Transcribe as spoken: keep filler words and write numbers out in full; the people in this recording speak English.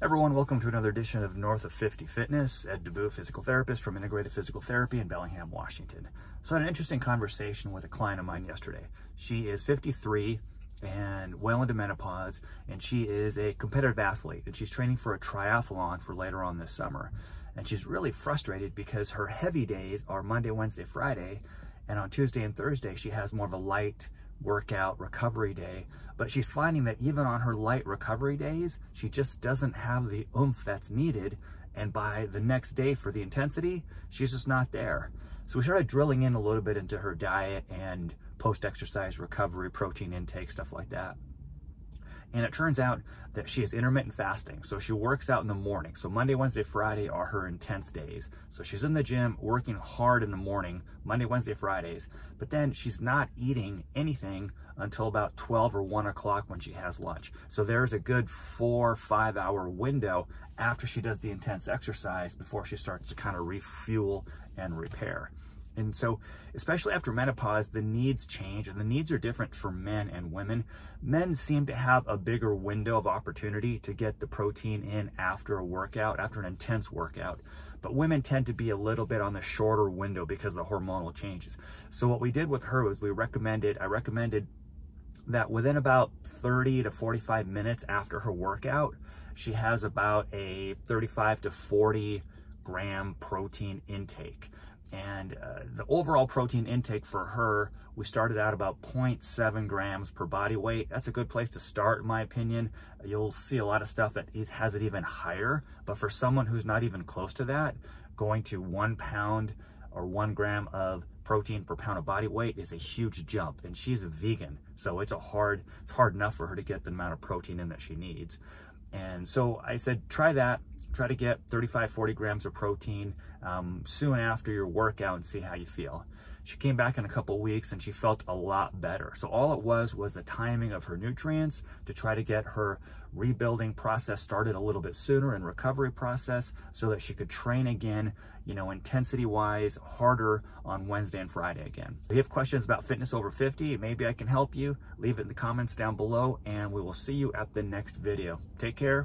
Everyone, welcome to another edition of North of fifty Fitness. Ed DeBoo, physical therapist from Integrative Physical Therapy in Bellingham, Washington. So I had an interesting conversation with a client of mine yesterday. She is fifty-three and well into menopause, and she is a competitive athlete, and she's training for a triathlon for later on this summer. And she's really frustrated because her heavy days are Monday, Wednesday, Friday, and on Tuesday and Thursday, she has more of a light workout recovery day, but she's finding that even on her light recovery days, she just doesn't have the oomph that's needed, and by the next day for the intensity, she's just not there. So we started drilling in a little bit into her diet and post-exercise recovery, protein intake, stuff like that. And it turns out that she is intermittent fasting. So she works out in the morning. So Monday, Wednesday, Friday are her intense days. So she's in the gym working hard in the morning, Monday, Wednesday, Fridays, but then she's not eating anything until about twelve or one o'clock when she has lunch. So there's a good four or five hour window after she does the intense exercise before she starts to kind of refuel and repair. And so, especially after menopause, the needs change, and the needs are different for men and women. Men seem to have a bigger window of opportunity to get the protein in after a workout, after an intense workout. But women tend to be a little bit on the shorter window because of the hormonal changes. So what we did with her was we recommended, I recommended that within about thirty to forty-five minutes after her workout, she has about a thirty-five to forty gram protein intake. And uh, the overall protein intake for her, we started out about zero point seven grams per body weight. That's a good place to start, in my opinion. You'll see a lot of stuff that has it even higher, but for someone who's not even close to that, going to one pound or one gram of protein per pound of body weight is a huge jump, and she's a vegan. So it's a hard, it's hard enough for her to get the amount of protein in that she needs. And so I said, try that. Try to get thirty-five, forty grams of protein um, soon after your workout and see how you feel. She came back in a couple weeks and she felt a lot better. So all it was was the timing of her nutrients to try to get her rebuilding process started a little bit sooner, and recovery process, so that she could train again, you know, intensity wise, harder on Wednesday and Friday again. If you have questions about fitness over fifty, maybe I can help you. Leave it in the comments down below, and we will see you at the next video. Take care.